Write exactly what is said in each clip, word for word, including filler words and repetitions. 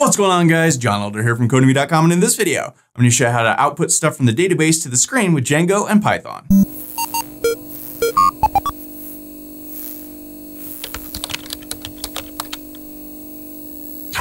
What's going on, guys? John Elder here from codemy dot com, and in this video, I'm going to show you how to output stuff from the database to the screen with Django and Python.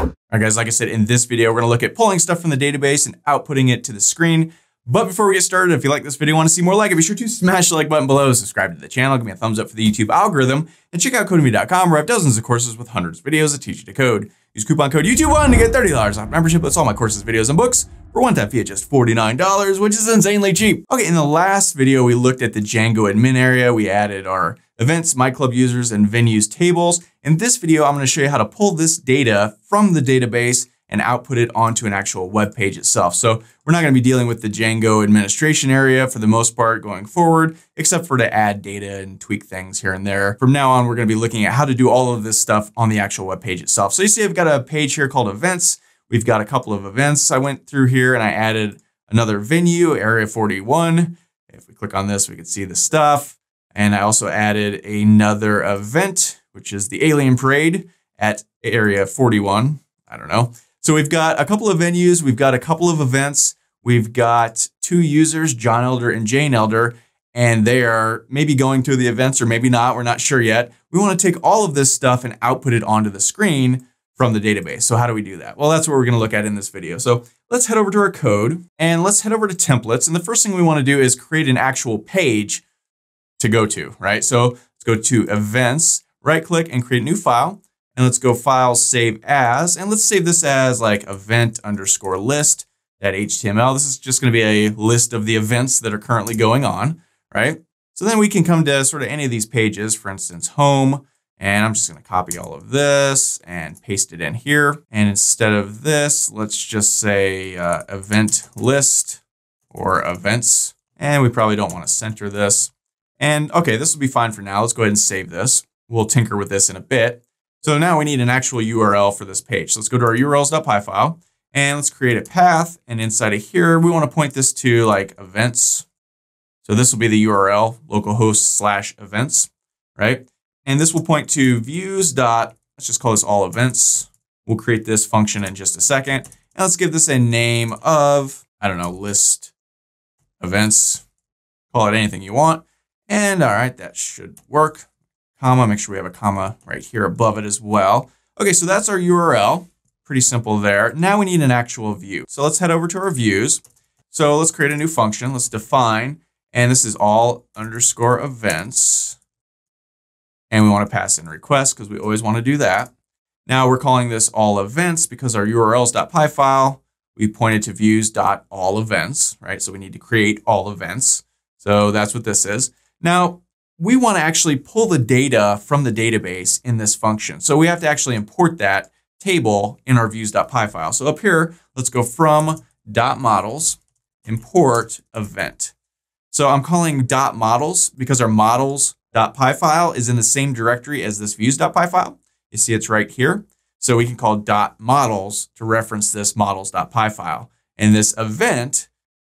All right, guys, like I said, in this video, we're going to look at pulling stuff from the database and outputting it to the screen. But before we get started, if you like this video and want to see more like it, be sure to smash the like button below, subscribe to the channel, give me a thumbs up for the YouTube algorithm, and check out codemy dot com, where I have dozens of courses with hundreds of videos that teach you to code. Use coupon code YouTube one to get thirty dollars off membership. That's all my courses, videos, and books for one time fee at just forty-nine dollars, which is insanely cheap. Okay, in the last video, we looked at the Django admin area. We added our events, MyClubUsers, and venues tables. In this video, I'm going to show you how to pull this data from the database and output it onto an actual web page itself. So we're not gonna be dealing with the Django administration area for the most part going forward, except for to add data and tweak things here and there. From now on, we're gonna be looking at how to do all of this stuff on the actual web page itself. So you see I've got a page here called events. We've got a couple of events I went through here, and I added another venue, area forty-one. If we click on this, we can see the stuff. And I also added another event, which is the alien parade at area forty-one, I don't know. So we've got a couple of venues, we've got a couple of events, we've got two users, John Elder and Jane Elder, and they are maybe going through the events or maybe not, we're not sure yet. We want to take all of this stuff and output it onto the screen from the database. So how do we do that? Well, that's what we're going to look at in this video. So let's head over to our code and let's head over to templates. And the first thing we want to do is create an actual page to go to, right? So let's go to events, right click and create a new file. And let's go file, save as, and let's save this as like event underscore list that H T M L. This is just going to be a list of the events that are currently going on, right? So then we can come to sort of any of these pages, for instance, home, and I'm just going to copy all of this and paste it in here. And instead of this, let's just say uh, event list or events. And we probably don't want to center this. And okay, this will be fine for now. Let's go ahead and save this. We'll tinker with this in a bit. So now we need an actual U R L for this page. So let's go to our urls.py file and let's create a path. And inside of here, we want to point this to like events. So this will be the U R L, localhost slash events, right? And this will point to views dot, let's just call this all events. We'll create this function in just a second. And let's give this a name of, I don't know, list events, call it anything you want. And all right, that should work. Comma, make sure we have a comma right here above it as well. Okay, so that's our U R L, pretty simple there. Now we need an actual view. So let's head over to our views. So let's create a new function, let's define, and this is all underscore events. And we wanna pass in request because we always wanna do that. Now we're calling this all events because our urls.py file, we pointed to views.all events, right? So we need to create all events. So that's what this is. Now, we want to actually pull the data from the database in this function. So we have to actually import that table in our views.py file. So up here, let's go from .models, import event. So I'm calling .models because our models.py file is in the same directory as this views.py file. You see it's right here. So we can call .models to reference this models.py file. And this event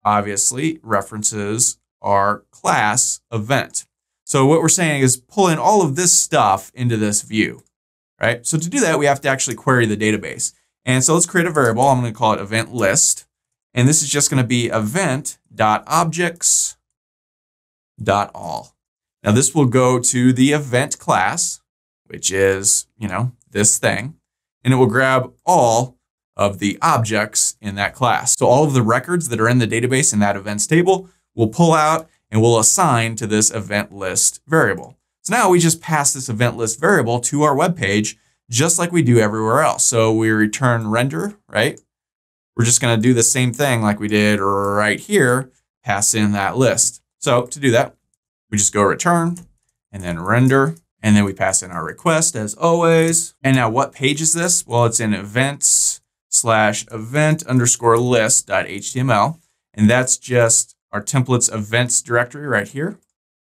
obviously references our class event. So what we're saying is pull in all of this stuff into this view, right? So to do that, we have to actually query the database. And so let's create a variable. I'm going to call it event list. And this is just going to be event.objects.all. Now this will go to the event class, which is, you know, this thing, and it will grab all of the objects in that class. So all of the records that are in the database in that events table will pull out and we'll assign to this event list variable. So now we just pass this event list variable to our web page, just like we do everywhere else. So we return render, right? We're just gonna do the same thing like we did right here, pass in that list. So to do that, we just go return and then render, and then we pass in our request as always. And now what page is this? Well, it's in events slash event underscore list dot H T M L. And that's just our templates events directory right here.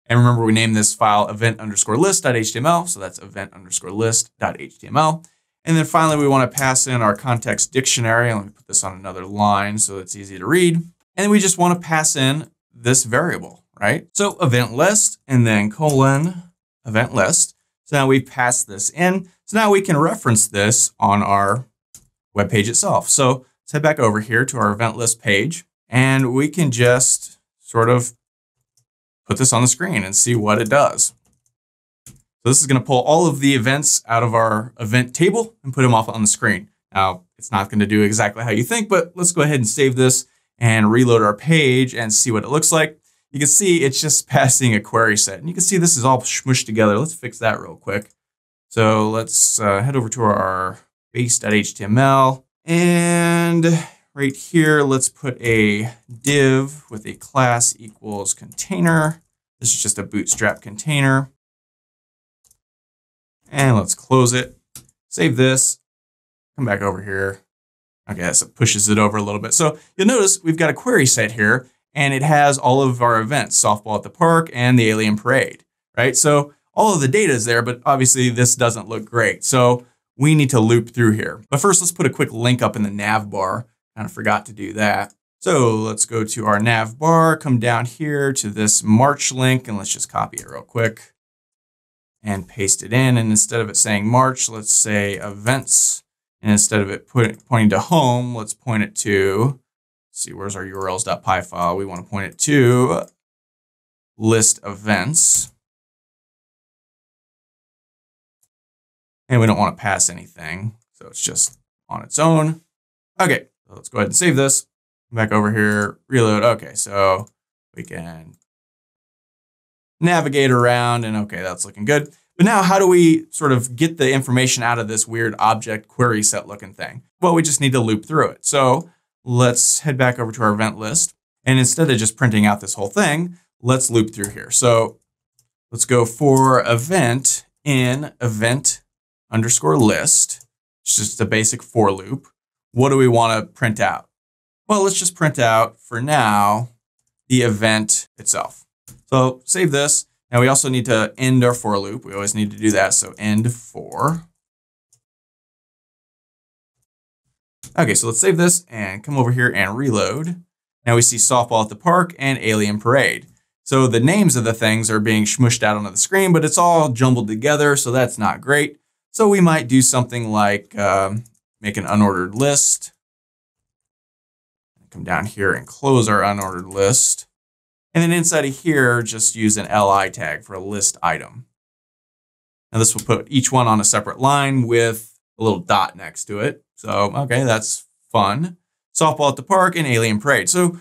And remember, we named this file event underscore list.html. So that's event underscore list.html. And then finally, we want to pass in our context dictionary. Let me put this on another line so it's easy to read. And we just want to pass in this variable, right? So event list and then colon event list. So now we pass this in. So now we can reference this on our web page itself. So let's head back over here to our event list page, and we can just sort of put this on the screen and see what it does. So this is going to pull all of the events out of our event table and put them off on the screen. Now, it's not going to do exactly how you think, but let's go ahead and save this and reload our page and see what it looks like. You can see it's just passing a query set, and you can see this is all smushed together. Let's fix that real quick. So let's uh, head over to our base dot H T M L, and right here, let's put a div with a class equals container. This is just a Bootstrap container. And let's close it, save this, come back over here. Okay, so it pushes it over a little bit. So you'll notice we've got a query set here, and it has all of our events, softball at the park and the alien parade, right? So all of the data is there, but obviously this doesn't look great. So we need to loop through here. But first, let's put a quick link up in the nav bar. Kind of forgot to do that. So let's go to our nav bar, come down here to this March link, and let's just copy it real quick and paste it in. And instead of it saying March, let's say events. And instead of it put, pointing to home, let's point it to, let's see, where's our U R Ls dot P Y file? We want to point it to list events. And we don't want to pass anything. So it's just on its own. Okay, so let's go ahead and save this. Come back over here, reload. Okay, so we can navigate around, and okay, that's looking good. But now how do we sort of get the information out of this weird object query set looking thing? Well, we just need to loop through it. So let's head back over to our event list. And instead of just printing out this whole thing, let's loop through here. So let's go for event in event underscore list. It's just a basic for loop. What do we want to print out? Well, let's just print out for now the event itself. So save this. Now we also need to end our for loop. We always need to do that. So end for. Okay, so let's save this and come over here and reload. Now we see softball at the park and alien parade. So the names of the things are being smushed out onto the screen, but it's all jumbled together. So that's not great. So we might do something like um, make an unordered list. Come down here and close our unordered list. And then inside of here, just use an L I tag for a list item. Now this will put each one on a separate line with a little dot next to it. So, okay, that's fun. Softball at the park and alien parade. So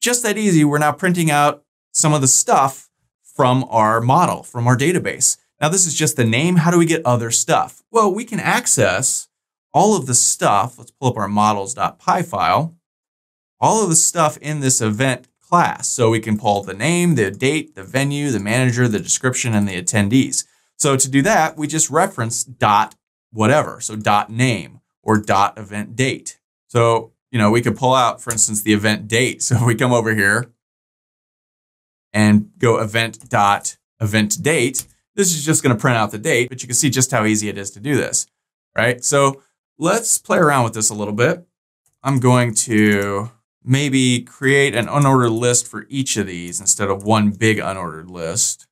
just that easy, we're now printing out some of the stuff from our model, from our database. Now this is just the name. How do we get other stuff? Well, we can access all of the stuff. Let's pull up our models dot P Y file. All of the stuff in this event class. So we can pull the name, the date, the venue, the manager, the description, and the attendees. So to do that, we just reference dot whatever. So dot name or dot event date. So, you know, we could pull out, for instance, the event date. So if we come over here and go event dot event date, this is just going to print out the date, but you can see just how easy it is to do this, right? So let's play around with this a little bit. I'm going to maybe create an unordered list for each of these instead of one big unordered list.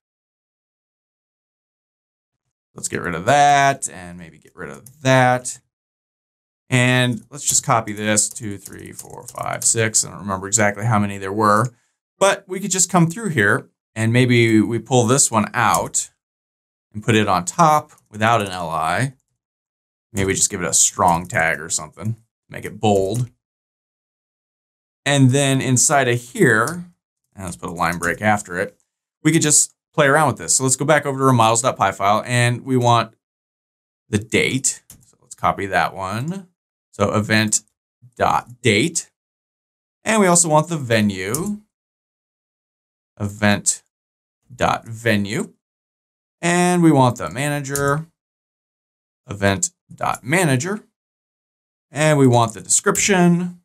Let's get rid of that and maybe get rid of that. And let's just copy this, two, three, four, five, six. I don't remember exactly how many there were, but we could just come through here and maybe we pull this one out and put it on top without an L I. Maybe we just give it a strong tag or something, make it bold. And then inside of here, and let's put a line break after it, we could just play around with this. So let's go back over to our models dot P Y file, and we want the date. So let's copy that one. So event dot date. And we also want the venue, event dot venue. And we want the manager, event dot manager. And we want the description.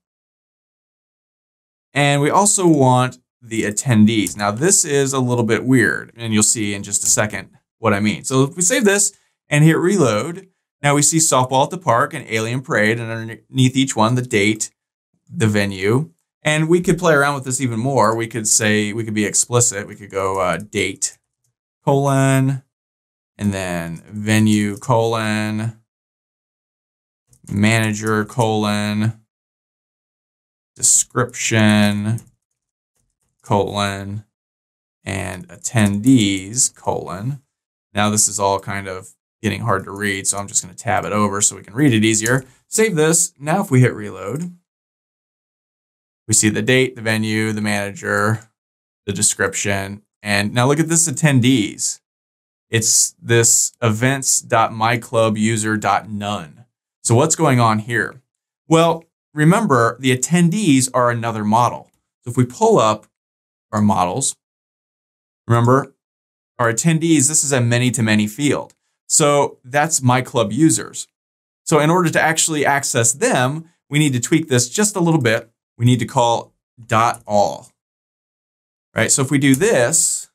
And we also want the attendees. Now this is a little bit weird, and you'll see in just a second what I mean. So if we save this and hit reload, now we see softball at the park and alien parade, and underneath each one, the date, the venue. And we could play around with this even more. We could say, we could be explicit. We could go uh, date colon, and then venue colon, manager colon description colon and attendees colon. Now this is all kind of getting hard to read, so I'm just going to tab it over so we can read it easier. Save this. Now if we hit reload, we see the date, the venue, the manager, the description, and now look at this attendees. It's this events dot my club user dot none. So what's going on here? Well, remember the attendees are another model. So if we pull up our models, remember our attendees, this is a many-to-many field. So that's my club users. So in order to actually access them, we need to tweak this just a little bit. We need to call dot all, right? So if we do this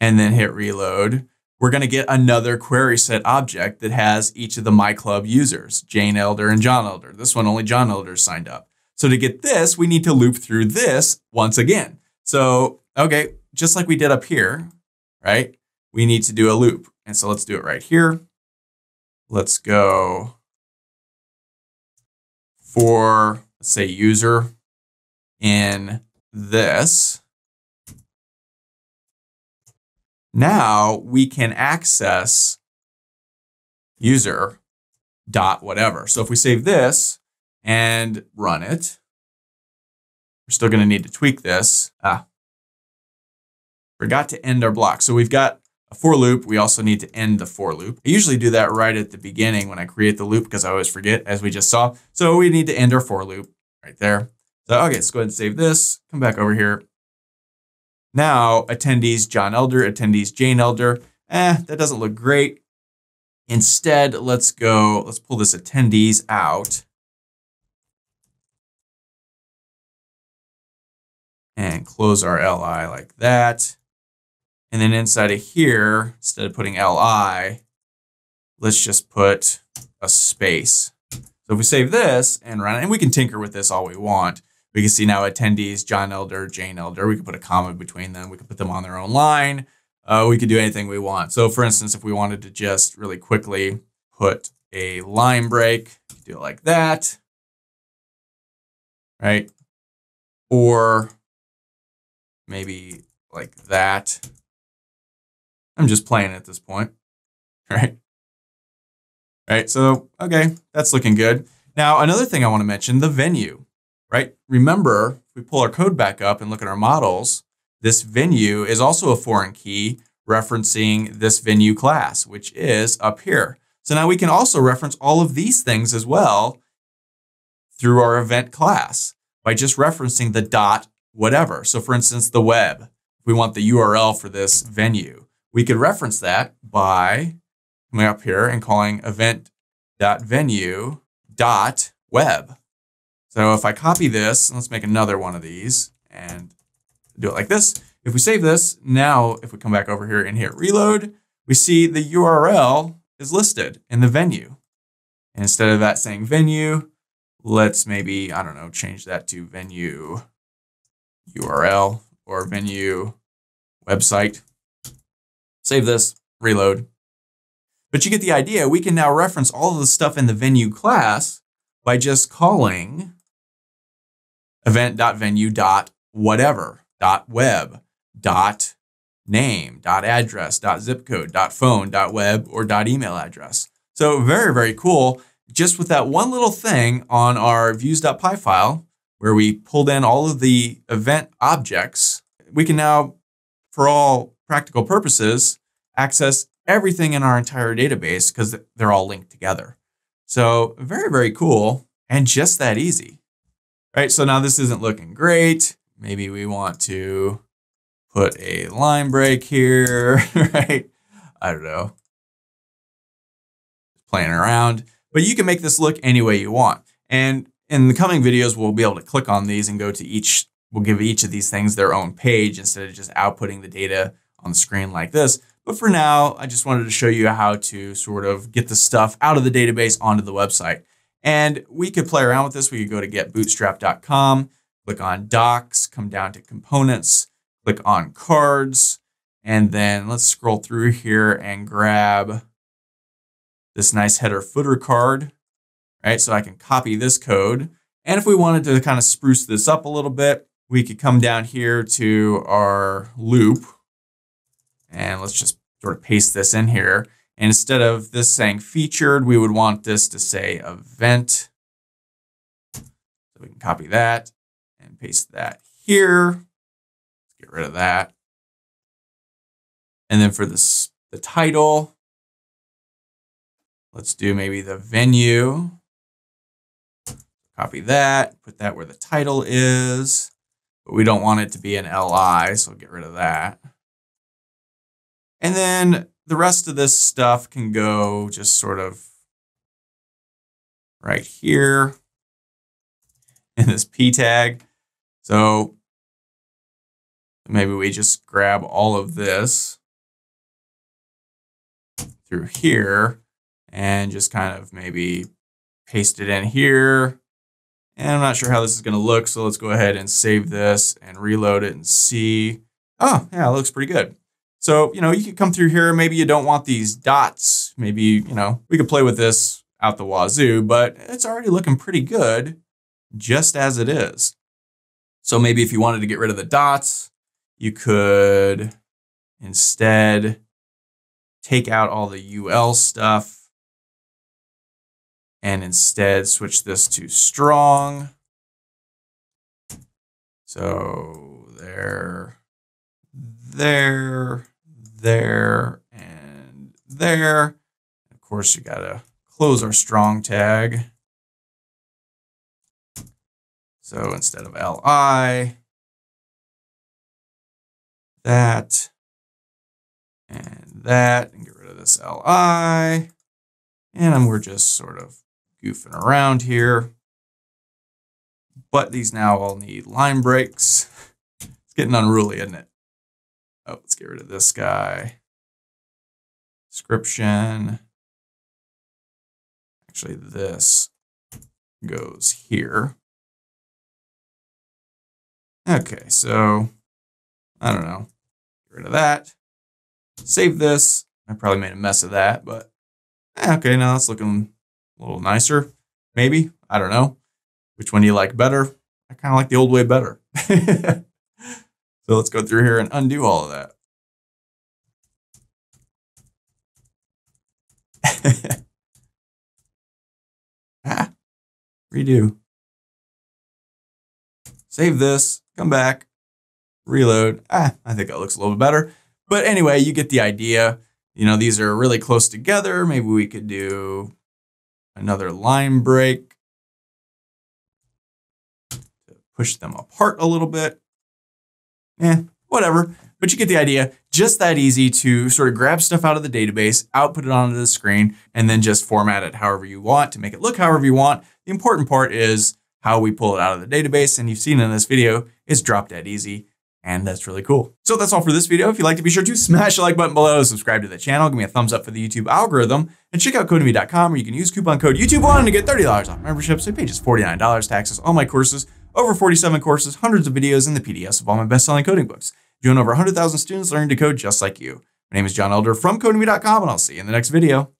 and then hit reload, we're going to get another query set object that has each of the my club users, Jane Elder and John Elder. This one, only John Elder signed up. So to get this, we need to loop through this once again. So, okay, just like we did up here, right? We need to do a loop. And so let's do it right here. Let's go for, let's say, user in this. Now we can access user dot whatever. So if we save this and run it, we're still going to need to tweak this. Ah, forgot to end our block. So we've got a for loop. We also need to end the for loop. I usually do that right at the beginning when I create the loop because I always forget, as we just saw. So we need to end our for loop right there. So, okay, let's go ahead and save this. Come back over here. Now, attendees John Elder, attendees Jane Elder. Eh, that doesn't look great. Instead, let's go, let's pull this attendees out. And close our L I like that. And then inside of here, instead of putting L I, let's just put a space. So if we save this and run it, and we can tinker with this all we want. We can see now attendees, John Elder, Jane Elder. We can put a comma between them. We can put them on their own line. Uh, we could do anything we want. So for instance, if we wanted to just really quickly put a line break, do it like that, right? Or maybe like that. I'm just playing at this point, right? Right, so, okay, that's looking good. Now, another thing I wanna mention, the venue, right? Remember, if we pull our code back up and look at our models, this venue is also a foreign key referencing this venue class, which is up here. So now we can also reference all of these things as well through our event class by just referencing the dot whatever. So for instance, the web, if we want the U R L for this venue, we could reference that by coming up here and calling event dot venue dot web. So if I copy this, let's make another one of these and do it like this. If we save this, now if we come back over here and hit reload, we see the U R L is listed in the venue. And instead of that saying venue, let's maybe, I don't know, change that to venue U R L or venue website. Save this, reload. But you get the idea. We can now reference all of the stuff in the venue class by just calling event.venue.whatever, .web, .name, .address, .zip code, .phone, .web, or .email address. So very, very cool. Just with that one little thing on our views.py file, where we pulled in all of the event objects, we can now, for all practical purposes, access everything in our entire database because they're all linked together. So very, very cool and just that easy. All right, so now this isn't looking great. Maybe we want to put a line break here, right? I don't know, playing around, but you can make this look any way you want. And in the coming videos, we'll be able to click on these and go to each, we'll give each of these things their own page instead of just outputting the data on the screen like this. But for now, I just wanted to show you how to sort of get the stuff out of the database onto the website. And we could play around with this. We could go to get bootstrap dot com, click on docs, come down to components, click on cards, and then let's scroll through here and grab this nice header footer card. right? So I can copy this code. And if we wanted to kind of spruce this up a little bit, we could come down here to our loop and let's just sort of paste this in here. And instead of this saying featured, we would want this to say event. So we can copy that and paste that here. Get rid of that. And then for this, the title, let's do maybe the venue. Copy that, put that where the title is, but we don't want it to be an L I, so get rid of that. And then the rest of this stuff can go just sort of right here in this P tag. So maybe we just grab all of this through here and just kind of maybe paste it in here. And I'm not sure how this is going to look, so let's go ahead and save this and reload it and see. Oh, yeah, it looks pretty good. So, you know, you could come through here. Maybe you don't want these dots. Maybe, you know, we could play with this out the wazoo, but it's already looking pretty good just as it is. So maybe if you wanted to get rid of the dots, you could instead take out all the U L stuff and instead switch this to strong. So there, there, there, and there. Of course, you gotta close our strong tag. So instead of L I, that, and that, and get rid of this L I. And we're just sort of goofing around here, but these now all need line breaks. It's getting unruly, isn't it? Oh, let's get rid of this guy. Description. Actually, this goes here. Okay, so I don't know. Get rid of that. Save this. I probably made a mess of that, but eh, okay, now it's looking a little nicer, maybe. I don't know. Which one do you like better? I kind of like the old way better. So let's go through here and undo all of that. ah, redo. Save this, come back, reload. Ah, I think that looks a little bit better. But anyway, you get the idea. You know, these are really close together. Maybe we could do another line break to push them apart a little bit. Eh, whatever. But you get the idea. Just that easy to sort of grab stuff out of the database, output it onto the screen, and then just format it however you want to make it look however you want. The important part is how we pull it out of the database. And you've seen in this video, it's drop dead easy. And that's really cool. So that's all for this video. If you liked it, be sure to smash the like button below, subscribe to the channel, give me a thumbs up for the YouTube algorithm, and check out codemy dot com where you can use coupon code YouTube one to get thirty dollars off memberships. I pay just forty-nine dollars taxes, all my courses, over forty-seven courses, hundreds of videos, and the P D Fs of all my best-selling coding books. Join over one hundred thousand students learning to code just like you. My name is John Elder from codemy dot com, and I'll see you in the next video.